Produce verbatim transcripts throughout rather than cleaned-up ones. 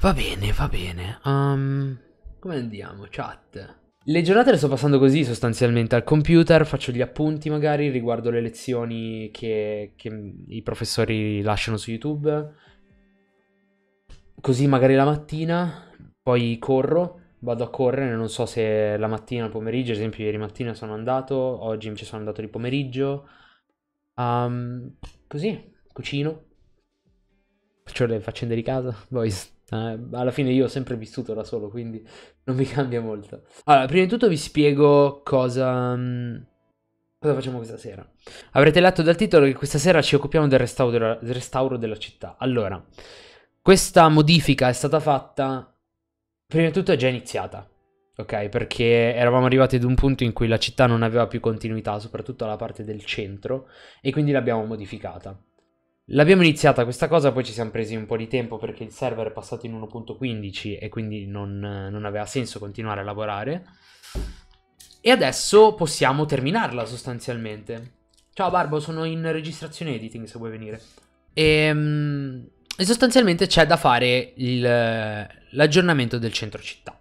Va bene, va bene. Um, come andiamo, chat? Le giornate le sto passando così sostanzialmente al computer, faccio gli appunti magari, riguardo le lezioni che, che i professori lasciano su YouTube. Così magari la mattina, poi corro, vado a correre, non so se la mattina o il pomeriggio, ad esempio ieri mattina sono andato, oggi invece sono andato di pomeriggio. Um, così, cucino, faccio le faccende di casa, boys. Uh, alla fine io ho sempre vissuto da solo, quindi non mi cambia molto. Allora, prima di tutto vi spiego cosa, um, cosa facciamo questa sera. Avrete letto dal titolo che questa sera ci occupiamo del restauro, del restauro della città. Allora, questa modifica è stata fatta, prima di tutto è già iniziata, ok? Perché eravamo arrivati ad un punto in cui la città non aveva più continuità, soprattutto alla parte del centro, e quindi l'abbiamo modificata. L'abbiamo iniziata questa cosa, poi ci siamo presi un po' di tempo perché il server è passato in uno punto quindici e quindi non, non aveva senso continuare a lavorare. E adesso possiamo terminarla sostanzialmente. Ciao Barbo, sono in registrazione editing se vuoi venire. E, e sostanzialmente c'è da fare l'aggiornamento del centro città.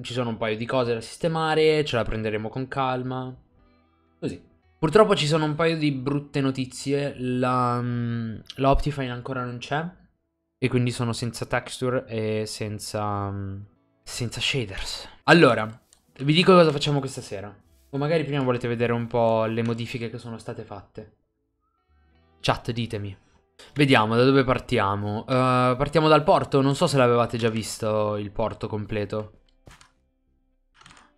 Ci sono un paio di cose da sistemare, ce la prenderemo con calma. Così. Purtroppo ci sono un paio di brutte notizie, la, la Optifine ancora non c'è e quindi sono senza texture e senza, senza shaders. Allora, vi dico cosa facciamo questa sera, o magari prima volete vedere un po' le modifiche che sono state fatte. Chat, ditemi. Vediamo da dove partiamo. Uh, partiamo dal porto, non so se l'avevate già visto il porto completo.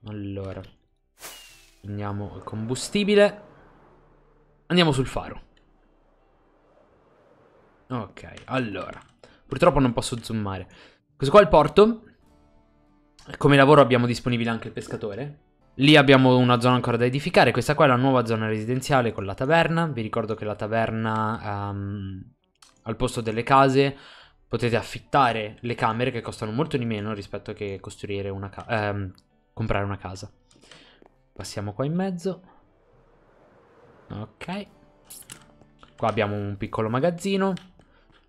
Allora, prendiamo il combustibile. Andiamo sul faro. Ok, allora. Purtroppo non posso zoomare. Questo qua è il porto. Come lavoro abbiamo disponibile anche il pescatore. Lì abbiamo una zona ancora da edificare. Questa qua è la nuova zona residenziale con la taverna. Vi ricordo che la taverna, um, al posto delle case, potete affittare le camere che costano molto di meno rispetto che costruire una casa, um, comprare una casa. Passiamo qua in mezzo. Ok, qua abbiamo un piccolo magazzino.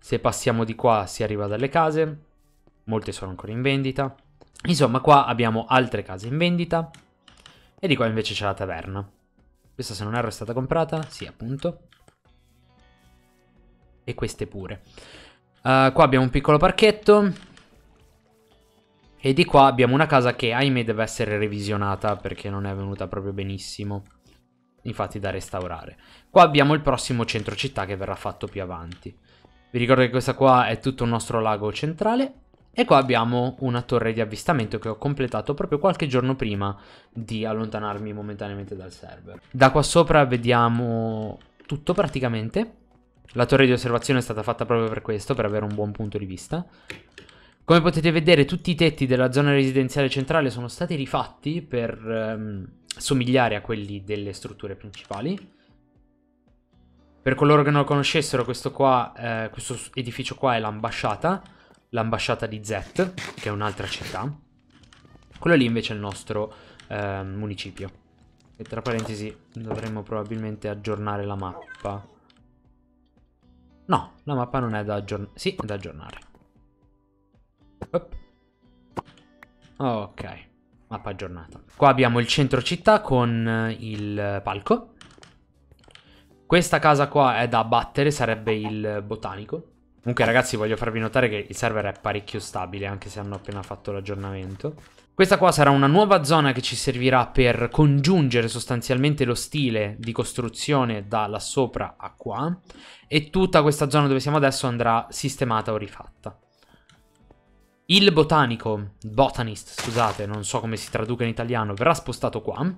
Se passiamo di qua si arriva dalle case. Molte sono ancora in vendita. Insomma, qua abbiamo altre case in vendita. E di qua invece c'è la taverna. Questa, se non erro, è stata comprata. Sì, appunto. E queste pure. uh, Qua abbiamo un piccolo parchetto. E di qua abbiamo una casa che, ahimè, deve essere revisionata perché non è venuta proprio benissimo, infatti da restaurare. Qua abbiamo il prossimo centro città che verrà fatto più avanti. Vi ricordo che questa qua è tutto il nostro lago centrale e qua abbiamo una torre di avvistamento che ho completato proprio qualche giorno prima di allontanarmi momentaneamente dal server. Da qua sopra vediamo tutto praticamente. La torre di osservazione è stata fatta proprio per questo, per avere un buon punto di vista. Come potete vedere, tutti i tetti della zona residenziale centrale sono stati rifatti per ehm, somigliare a quelli delle strutture principali. Per coloro che non lo conoscessero, questo qua, eh, questo edificio qua è l'ambasciata, l'ambasciata di Zet, che è un'altra città. Quello lì invece è il nostro eh, municipio. E tra parentesi dovremmo probabilmente aggiornare la mappa. No, la mappa non è da aggiornare. Sì, è da aggiornare. Ok, mappa aggiornata. Qua abbiamo il centro città con il palco. Questa casa qua è da abbattere, sarebbe il botanico. Comunque ragazzi, voglio farvi notare che il server è parecchio stabile, anche se hanno appena fatto l'aggiornamento. Questa qua sarà una nuova zona che ci servirà per congiungere sostanzialmente lo stile di costruzione da là sopra a qua. E tutta questa zona dove siamo adesso andrà sistemata o rifatta. Il botanico, botanist, scusate, non so come si traduca in italiano, verrà spostato qua.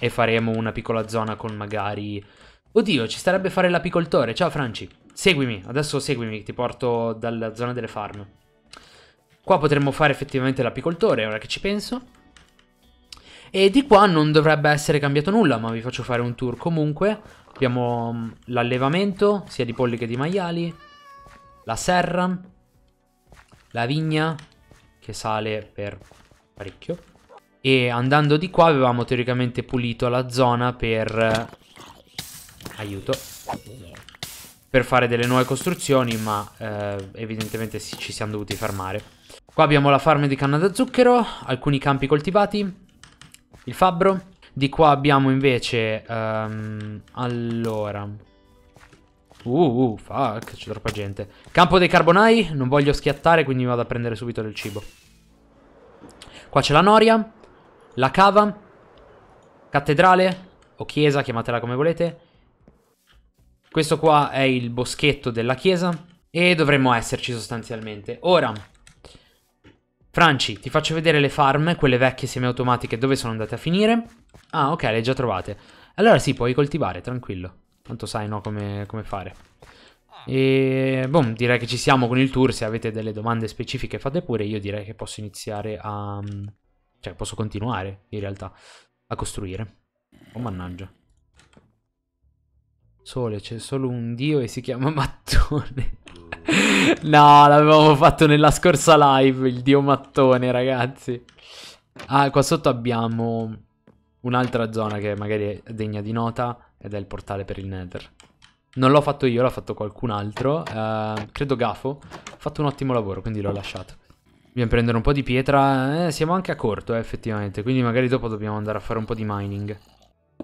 E faremo una piccola zona con magari... Oddio, ci starebbe fare l'apicoltore. Ciao Franci, seguimi, adesso seguimi, ti porto dalla zona delle farm. Qua potremmo fare effettivamente l'apicoltore, ora che ci penso. E di qua non dovrebbe essere cambiato nulla, ma vi faccio fare un tour comunque. Abbiamo l'allevamento, sia di polli che di maiali. La serra. La vigna che sale per parecchio. E andando di qua avevamo teoricamente pulito la zona per... Aiuto. per fare delle nuove costruzioni, ma eh, evidentemente ci siamo dovuti fermare. Qua abbiamo la farm di canna da zucchero, alcuni campi coltivati, il fabbro. Di qua abbiamo invece um, allora uh, uh fuck, c'è troppa gente. Campo dei carbonai, non voglio schiattare, quindi vado a prendere subito del cibo. Qua c'è la noria, la cava, cattedrale o chiesa, chiamatela come volete. Questo qua è il boschetto della chiesa e dovremmo esserci sostanzialmente. Ora, Franci, ti faccio vedere le farm, quelle vecchie semiautomatiche, dove sono andate a finire. Ah, ok, le hai già trovate. Allora sì, puoi coltivare, tranquillo. Tanto sai, no, come, come fare. E boom, direi che ci siamo con il tour. Se avete delle domande specifiche fate pure. Io direi che posso iniziare a... cioè, posso continuare, in realtà, a costruire. Oh, mannaggia. Sole, c'è solo un dio e si chiama Mattone. No, l'avevamo fatto nella scorsa live, il dio Mattone, ragazzi. Ah, qua sotto abbiamo un'altra zona che magari è degna di nota, ed è il portale per il Nether. Non l'ho fatto io, l'ha fatto qualcun altro, eh, credo Gafo. Ha fatto un ottimo lavoro, quindi l'ho lasciato. Dobbiamo prendere un po' di pietra, eh, siamo anche a corto, eh, effettivamente. Quindi magari dopo dobbiamo andare a fare un po' di mining.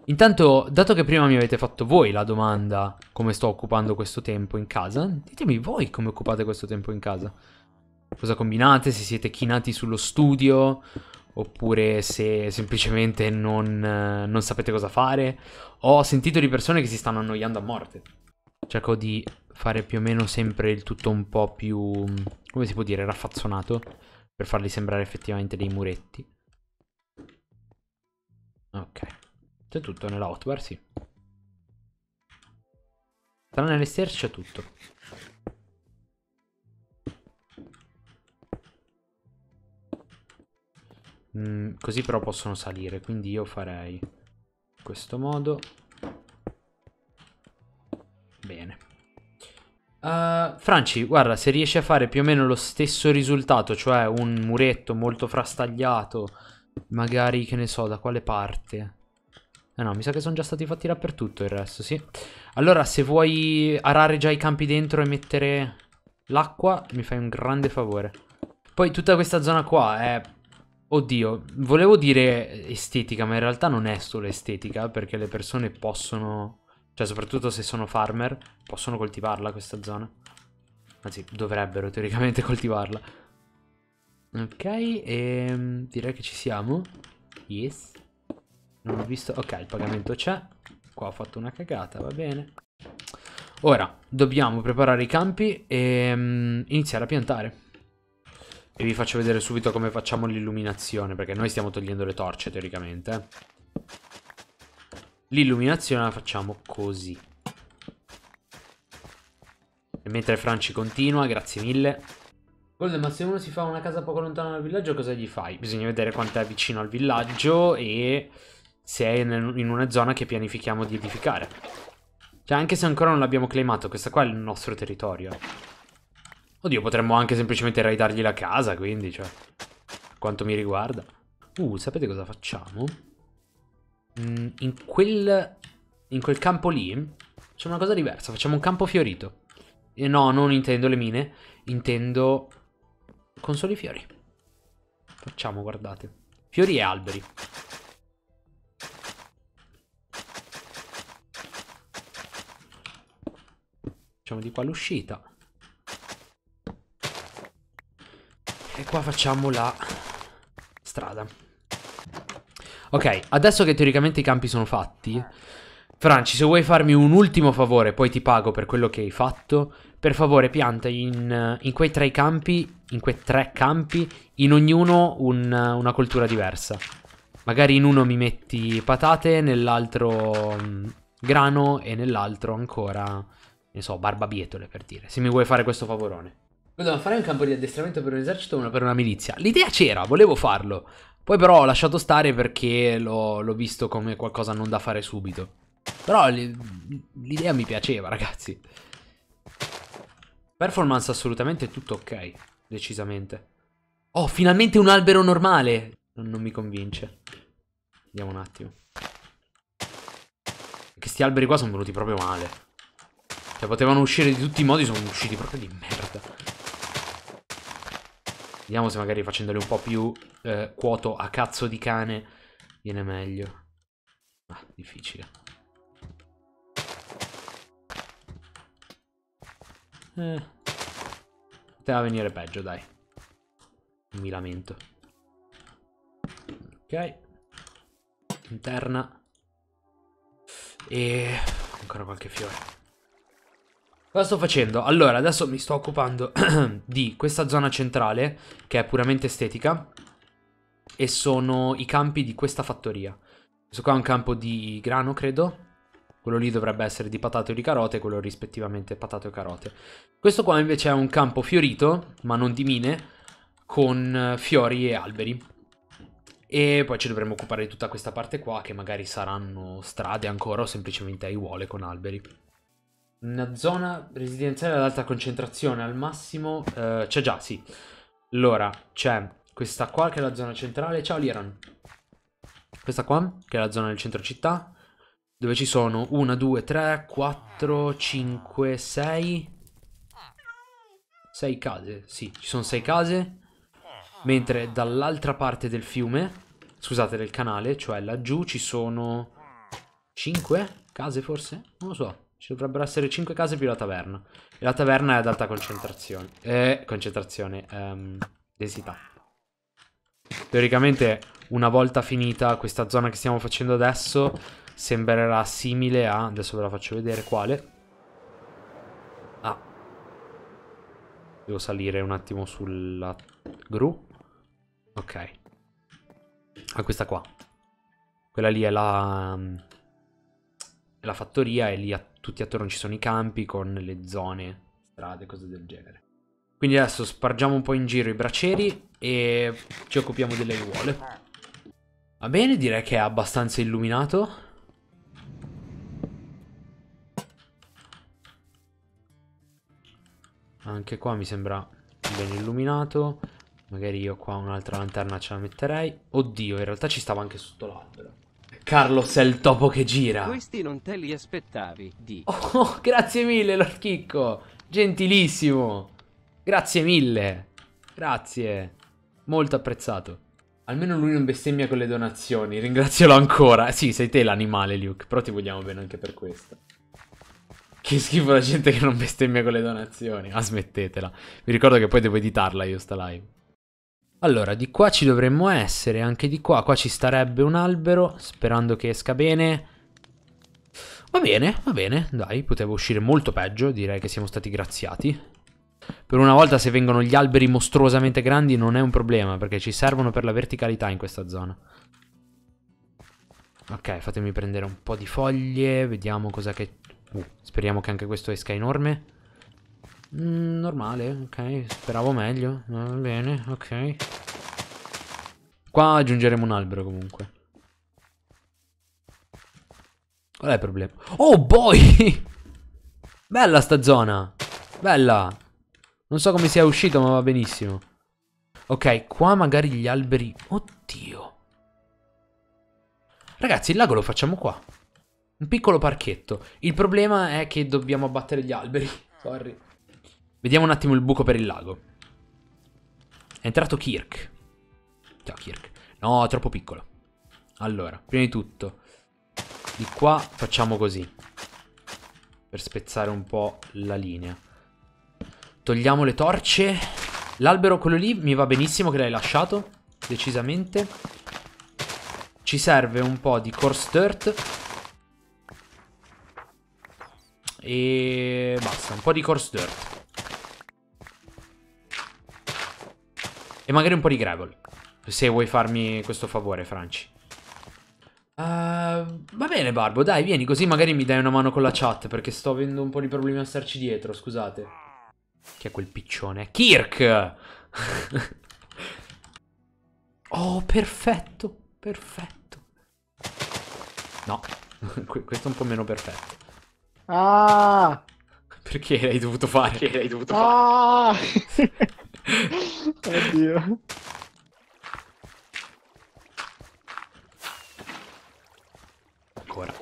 Intanto, dato che prima mi avete fatto voi la domanda come sto occupando questo tempo in casa, ditemi voi come occupate questo tempo in casa. Cosa combinate, se siete chinati sullo studio, oppure se semplicemente non, non sapete cosa fare. Ho sentito di persone che si stanno annoiando a morte. Cerco di fare più o meno sempre il tutto un po' più, come si può dire, raffazzonato, per farli sembrare effettivamente dei muretti. Ok. C'è tutto nella hotbar, sì. Tranne le stairs c'è tutto. Mm, così però possono salire, quindi io farei in questo modo. Bene. Uh, Franci, guarda, se riesci a fare più o meno lo stesso risultato, cioè un muretto molto frastagliato, magari, che ne so, da quale parte... Eh no, mi sa che sono già stati fatti dappertutto il resto, sì. Allora, se vuoi arare già i campi dentro e mettere l'acqua, mi fai un grande favore. Poi tutta questa zona qua è... Oddio, volevo dire estetica, ma in realtà non è solo estetica, perché le persone possono... Cioè, soprattutto se sono farmer, possono coltivarla questa zona. Anzi, dovrebbero teoricamente coltivarla. Ok, e... direi che ci siamo. Yes. Non ho visto... Ok, il pagamento c'è. Qua ho fatto una cagata, va bene. Ora, dobbiamo preparare i campi e um, iniziare a piantare. E vi faccio vedere subito come facciamo l'illuminazione, perché noi stiamo togliendo le torce, teoricamente. L'illuminazione la facciamo così. E mentre Franci continua, grazie mille. Golden, ma se uno si fa una casa poco lontana dal villaggio, cosa gli fai? Bisogna vedere quanto è vicino al villaggio e... se è in una zona che pianifichiamo di edificare. Cioè, anche se ancora non l'abbiamo claimato, questa qua è il nostro territorio. Oddio, potremmo anche semplicemente raidargli la casa, quindi, cioè, quanto mi riguarda. Uh, sapete cosa facciamo? Mm, in quel... in quel campo lì c'è una cosa diversa. Facciamo un campo fiorito. E no, non intendo le mine. Intendo... con soli fiori. Facciamo, guardate. Fiori e alberi. Facciamo di qua l'uscita. E qua facciamo la strada. Ok, adesso che teoricamente i campi sono fatti, Franci, se vuoi farmi un ultimo favore, poi ti pago per quello che hai fatto, per favore pianta in, in quei tre campi, in quei tre campi, in ognuno un, una coltura diversa. Magari in uno mi metti patate, nell'altro grano e nell'altro ancora... ne so, barbabietole, per dire. Se mi vuoi fare questo favorone. Dobbiamo fare un campo di addestramento per un esercito e uno per una milizia. L'idea c'era, volevo farlo. Poi però ho lasciato stare perché l'ho visto come qualcosa non da fare subito. Però l'idea mi piaceva, ragazzi. Performance assolutamente tutto ok. Decisamente. Oh, finalmente un albero normale. Non, non mi convince. Vediamo un attimo. Questi alberi qua sono venuti proprio male. Cioè potevano uscire di tutti i modi, sono usciti proprio di merda. Vediamo se magari facendole un po' più eh, cuoto a cazzo di cane viene meglio. Ah, difficile. Eh, poteva venire peggio, dai. Non mi lamento. Ok. Interna. E ancora qualche fiore. Cosa sto facendo? Allora, adesso mi sto occupando di questa zona centrale, che è puramente estetica, e sono i campi di questa fattoria. Questo qua è un campo di grano, credo. Quello lì dovrebbe essere di patate o di carote, quello rispettivamente patate o carote. Questo qua invece è un campo fiorito, ma non di mine, con fiori e alberi. E poi ci dovremo occupare di tutta questa parte qua, che magari saranno strade ancora o semplicemente aiuole con alberi. Una zona residenziale ad alta concentrazione al massimo. Eh, c'è già, sì. Allora, c'è questa qua che è la zona centrale. Ciao Liran. Questa qua che è la zona del centro città, dove ci sono uno, due, tre, quattro, cinque, sei. sei case, sì, ci sono sei case. Mentre dall'altra parte del fiume, scusate, del canale, cioè laggiù, ci sono cinque case forse? Non lo so. Ci dovrebbero essere cinque case più la taverna. E la taverna è ad alta concentrazione. Eh, concentrazione. Ehm, densità. Teoricamente, una volta finita questa zona che stiamo facendo adesso, sembrerà simile a... Adesso ve la faccio vedere quale. Ah. Devo salire un attimo sulla gru. Ok. A questa qua. Quella lì è la... la fattoria, e lì a, tutti attorno ci sono i campi con le zone, strade, cose del genere. Quindi adesso spargiamo un po' in giro i bracieri e ci occupiamo delle aiuole. Va bene, direi che è abbastanza illuminato. Anche qua mi sembra ben illuminato. Magari io qua un'altra lanterna ce la metterei. Oddio, in realtà ci stava anche sotto l'albero. Carlos è il topo che gira. Questi non te li aspettavi, di. Oh, grazie mille, Lord Chicco. Gentilissimo. Grazie mille. Grazie. Molto apprezzato. Almeno lui non bestemmia con le donazioni. Ringrazialo ancora. Sì, sei te l'animale, Luke. Però ti vogliamo bene anche per questo. Che schifo la gente che non bestemmia con le donazioni. Ah, smettetela. Vi ricordo che poi devo editarla io sta live. Allora, di qua ci dovremmo essere, anche di qua, qua ci starebbe un albero, sperando che esca bene. Va bene, va bene, dai, poteva uscire molto peggio, direi che siamo stati graziati. Per una volta se vengono gli alberi mostruosamente grandi non è un problema, perché ci servono per la verticalità in questa zona. Ok, fatemi prendere un po' di foglie, vediamo cosa che... Uh, speriamo che anche questo esca enorme. Mm, normale, ok, speravo meglio. Va bene, ok. Qua aggiungeremo un albero comunque. Qual è il problema? Oh boy! Bella sta zona. Bella. Non so come sia uscito, ma va benissimo. Ok, qua magari gli alberi. Oddio. Ragazzi, il lago lo facciamo qua. Un piccolo parchetto. Il problema è che dobbiamo abbattere gli alberi. Sorry. Vediamo un attimo il buco per il lago. È entrato Kirk. Ciao Kirk. No, è troppo piccolo. Allora, prima di tutto, di qua facciamo così, per spezzare un po' la linea. Togliamo le torce. L'albero, quello lì, mi va benissimo che l'hai lasciato, decisamente. Ci serve un po' di coarse dirt. E basta, un po' di coarse dirt. E magari un po' di gravel, se vuoi farmi questo favore, Franci. Uh, va bene, Barbo, dai, vieni, così magari mi dai una mano con la chat, perché sto avendo un po' di problemi a starci dietro, scusate. Chi è quel piccione? Kirk! Oh, perfetto, perfetto. No, questo è un po' meno perfetto. Ah! Perché l'hai dovuto fare? Perché l'hai dovuto ah! fare? Oddio. Ancora.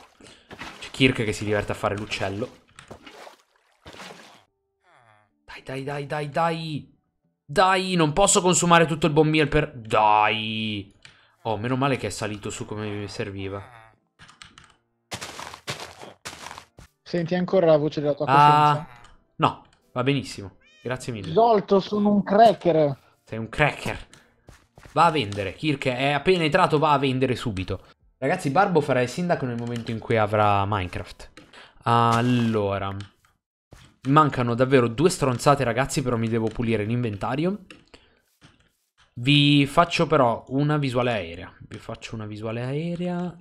C'è Kirk che si diverte a fare l'uccello. dai, dai, dai, dai. Dai, non posso consumare tutto il bomb meal per... Dai. Oh, meno male che è salito su come mi serviva. Senti ancora la voce della tua coscienza? Ah, no, va benissimo. Grazie mille. Zolto, sono un cracker. Sei un cracker. Va a vendere. Kirk è appena entrato, va a vendere subito. Ragazzi, Barbo farà il sindaco nel momento in cui avrà Minecraft. Allora... Mancano davvero due stronzate, ragazzi, però mi devo pulire l'inventario. Vi faccio però una visuale aerea. Vi faccio una visuale aerea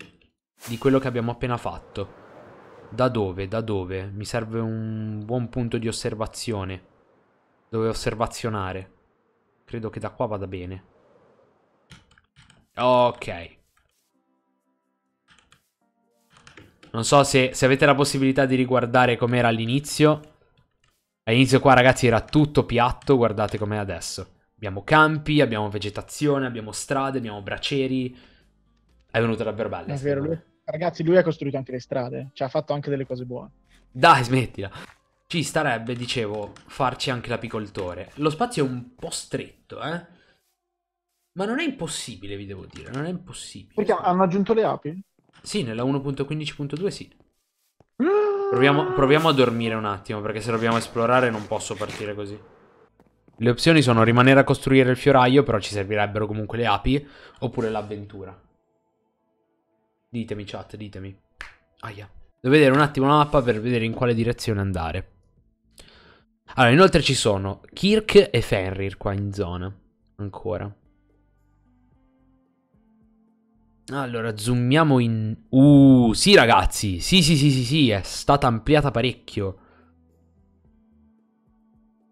di quello che abbiamo appena fatto. Da dove? Da dove? Mi serve un buon punto di osservazione. Dove osservazionare. Credo che da qua vada bene. Ok. Non so se, se avete la possibilità di riguardare com'era all'inizio. All'inizio qua, ragazzi, era tutto piatto, guardate com'è adesso. Abbiamo campi, abbiamo vegetazione, abbiamo strade, abbiamo bracieri. È venuto davvero bello. È vero, lui, ragazzi, lui ha costruito anche le strade, ci ha fatto anche delle cose buone. Dai, smettila. Ci starebbe, dicevo, farci anche l'apicoltore. Lo spazio è un po' stretto, eh. Ma non è impossibile, vi devo dire, non è impossibile. Perché hanno aggiunto le api? Sì, nella uno punto quindici punto due sì. Proviamo, proviamo a dormire un attimo, perché se dobbiamo esplorare non posso partire così. Le opzioni sono rimanere a costruire il fioraio, però ci servirebbero comunque le api, oppure l'avventura. Ditemi, chat, ditemi. Aia. Devo vedere un attimo la mappa per vedere in quale direzione andare. Allora, inoltre ci sono Kirk e Fenrir qua in zona. Ancora. Allora, zoomiamo in... Uh, sì ragazzi, sì sì sì sì sì, è stata ampliata parecchio.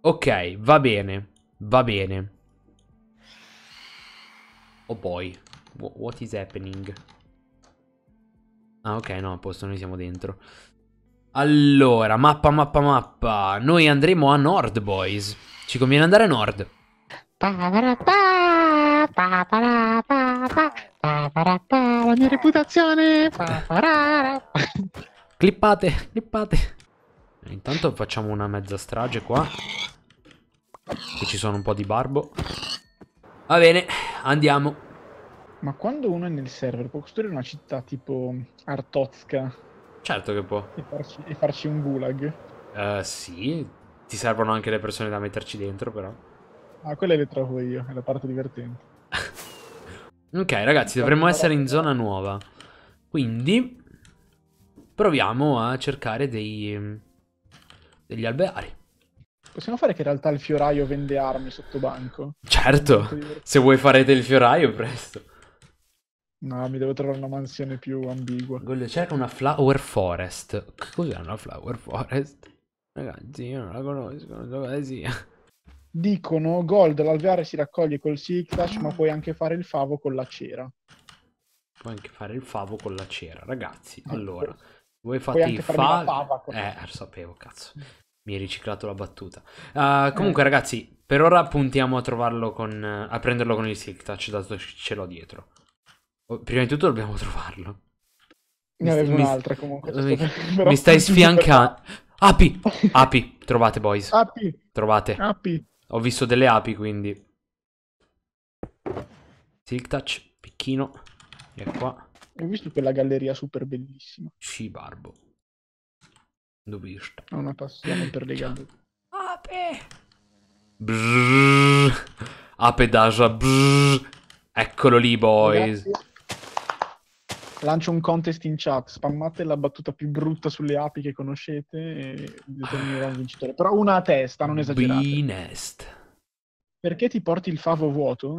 Ok, va bene, va bene. Oh boy, what is happening? Ah ok, no, a posto, noi siamo dentro. Allora, mappa, mappa, mappa. Noi andremo a nord, boys. Ci conviene andare a nord. Pa, pa, pa, pa, pa. Pa, pa, pa, la mia reputazione. Pa, pa, ra, ra. Clippate, clippate. Intanto facciamo una mezza strage qua, che ci sono un po' di barbo. Va bene, andiamo. Ma quando uno è nel server può costruire una città tipo Artozka? Certo che può. E farci, e farci un gulag? Uh, sì, ti servono anche le persone da metterci dentro però. Ah, quella le trovo io, è la parte divertente. Ok ragazzi, dovremmo essere in zona nuova, quindi proviamo a cercare dei, degli alveari. Possiamo fare che in realtà il fioraio vende armi sotto banco? Certo, se vuoi fare del fioraio presto. No, mi devo trovare una mansione più ambigua. Voglio cercare una flower forest. Cos'è una flower forest? Ragazzi, io non la conosco, non so cosa sia. Dicono gold, l'alveare si raccoglie col Sicktash, ma puoi anche fare il favo con la cera. Puoi anche fare il favo con la cera, ragazzi. Eh, allora, voi fate i favi. Eh, lo sapevo, cazzo. Mi hai riciclato la battuta. Uh, comunque, eh. ragazzi, per ora puntiamo a trovarlo con. a prenderlo con il Sicktash, dato che ce l'ho dietro. Prima di tutto dobbiamo trovarlo. Ne avevo un'altra comunque. Mi, sto... mi stai sfiancando. Api! Api! Trovate, boys. Api! Trovate. Api! Ho visto delle api, quindi. Silk touch, picchino. E qua. Ho visto quella galleria super bellissima. Sì, Barbo. Dove sta? Ha una passione per le gallerie. Ape! Brrr. Ape d'Asia. Brrr. Eccolo lì, boys. Grazie. Lancio un contest in chat, spammate la battuta più brutta sulle api che conoscete e determinerò un vincitore. Però una a testa, non esagerate. Binest. Perché ti porti il favo vuoto?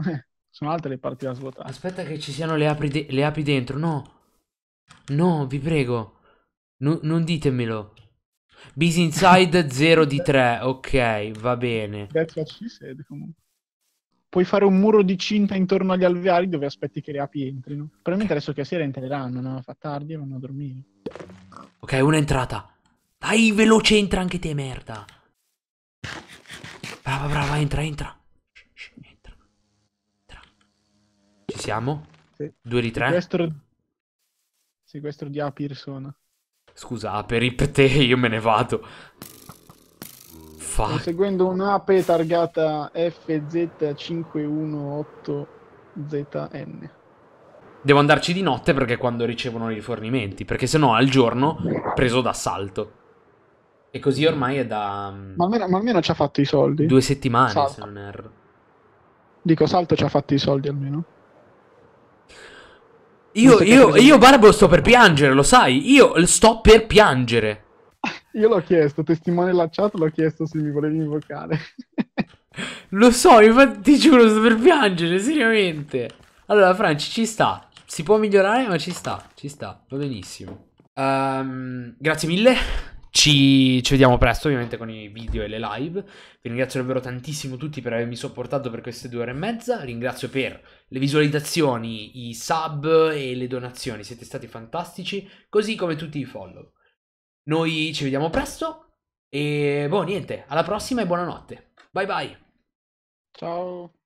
Sono altre le parti da svuotare. Aspetta che ci siano le api, de le api dentro, no. No, vi prego. No, non ditemelo. Bis inside zero di tre, ok, va bene. That's what she said, comunque. Puoi fare un muro di cinta intorno agli alveari dove aspetti che le api entrino. Probabilmente adesso che sera entreranno, no? Fa tardi e vanno a dormire. Ok, una entrata. Dai, veloce, entra anche te, merda. Brava, brava, entra, entra. Entra. Entra. Ci siamo? Sì. Due di tre? Sequestro, Sequestro di api persona. Scusa, per ipte, io me ne vado. fa? Seguendo un'ape targata F Z cinque uno otto Z N. Devo andarci di notte perché quando ricevono i rifornimenti, perché sennò al giorno preso d'assalto. E così ormai è da... Ma almeno, ma almeno ci ha fatto i soldi. Due settimane, Salto. se non erro. Dico, Salto ci ha fatto i soldi almeno. Io, io, io Barbo sto per piangere, lo sai? Io sto per piangere. Io l'ho chiesto, testimone lacciato, l'ho chiesto se mi volevi invocare. Lo so, infatti ti giuro, sto per piangere, seriamente. Allora, Franci, ci sta. Si può migliorare, ma ci sta, ci sta, va benissimo. Um, grazie mille. Ci, ci vediamo presto, ovviamente, con i video e le live. Vi ringrazio davvero tantissimo tutti per avermi sopportato per queste due ore e mezza. Ringrazio per le visualizzazioni, i sub e le donazioni. Siete stati fantastici, così come tutti i follow. Noi ci vediamo presto e boh, niente, alla prossima e buonanotte. Bye bye. Ciao.